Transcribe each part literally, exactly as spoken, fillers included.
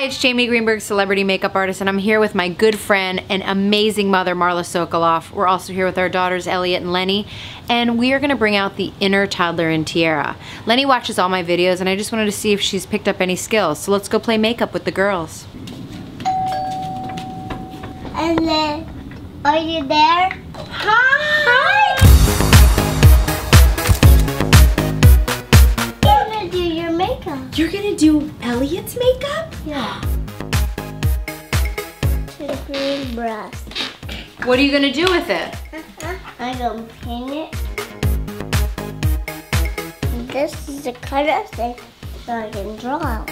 Hi, it's Jamie Greenberg, celebrity makeup artist, and I'm here with my good friend and amazing mother, Marla Sokoloff. We're also here with our daughters, Elliot and Leni, and we are going to bring out the inner toddler in Tiara. Leni watches all my videos, and I just wanted to see if she's picked up any skills, so let's go play makeup with the girls. And then, are you there? Hi! Hi! I'm gonna do your makeup. You're gonna do Elliot's makeup? Yeah. The green brush. What are you gonna do with it? Uh-huh. I'm gonna paint it. This is the color thing so I can draw.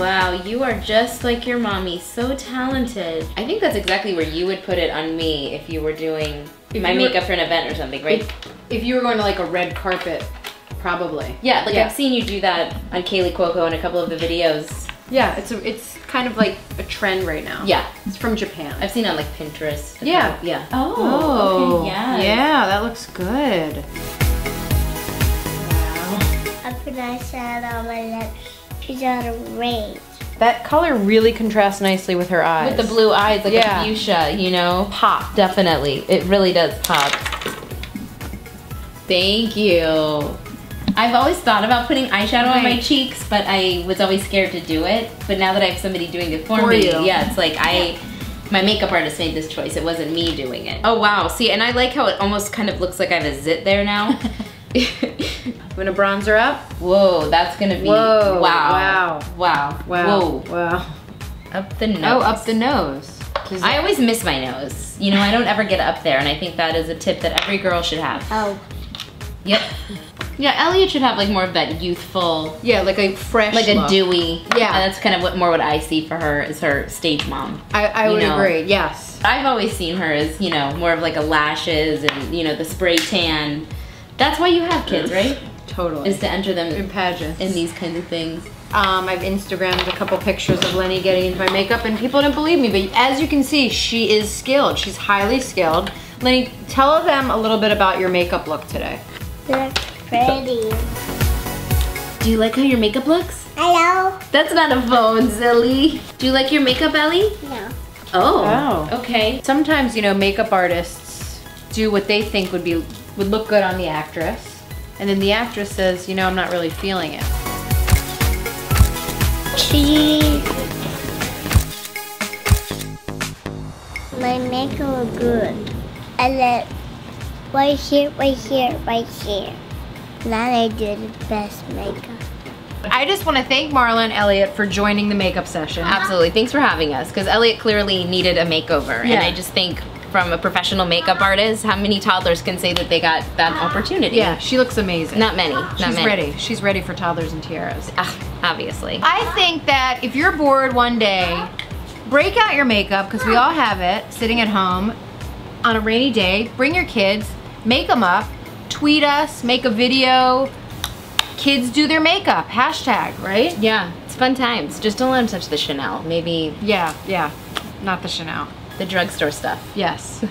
Wow, you are just like your mommy, so talented. I think that's exactly where you would put it on me if you were doing if my makeup were, for an event or something, right? If, if you were going to like a red carpet, probably. Yeah, like yeah. I've seen you do that on Kaley Cuoco in a couple of the videos. Yeah, it's a, it's kind of like a trend right now. Yeah. It's from Japan. I've seen it on like Pinterest. Yeah. Kind of, yeah. Oh, oh okay, yeah. Yeah, that looks good. Wow. I put eyeshadow on my lips. She's out of range. That color really contrasts nicely with her eyes. With the blue eyes, like yeah. a fuchsia, you know? Pop, definitely. It really does pop. Thank you. I've always thought about putting eyeshadow right. on my cheeks, but I was always scared to do it. But now that I have somebody doing it for, for me, you. yeah, it's like I, my makeup artist made this choice. It wasn't me doing it. Oh, wow. See, and I like how it almost kind of looks like I have a zit there now. I'm gonna bronzer up. Whoa, that's gonna be Whoa, wow. Wow. Wow. Wow. Whoa. Wow. Up the nose. Oh, up the nose. I always miss my nose. You know, I don't ever get up there, and I think that is a tip that every girl should have. Oh. Yep. Yeah, Elliot should have like more of that youthful. Yeah, like a fresh Like look. a dewy. Yeah. And that's kind of what more what I see for her is her stage mom. I, I would know? agree, yes. I've always seen her as, you know, more of like a lashes and, you know, the spray tan. That's why you have kids, right? Totally. Is to enter them in pageants, in these kinds of things. Um, I've Instagrammed a couple pictures of Leni getting into my makeup, and people didn't believe me. But as you can see, she is skilled. She's highly skilled. Leni, tell them a little bit about your makeup look today. Looks pretty. Do you like how your makeup looks? Hello. That's not a phone, silly. Do you like your makeup, Ellie? No. Oh. Oh. Okay. Sometimes, you know, makeup artists do what they think would be would look good on the actress. And then the actress says, you know, I'm not really feeling it. Cheese. My makeup look good. I let right here, right here, right here. Now I do the best makeup. I just want to thank Marla and Elliot for joining the makeup session. Absolutely, thanks for having us. Because Elliot clearly needed a makeover. Yeah. And I just think, from a professional makeup artist, how many toddlers can say that they got that opportunity? Yeah, she looks amazing. Not many. Not She's many. ready. She's ready for toddlers and tiaras. Ah, obviously. I think that if you're bored one day, break out your makeup, because we all have it, sitting at home on a rainy day. Bring your kids, make them up, tweet us, make a video. Kids do their makeup, hashtag, right? Yeah, it's fun times. Just don't let them touch the Chanel. Maybe. Yeah, yeah, not the Chanel. The drugstore stuff. Yes.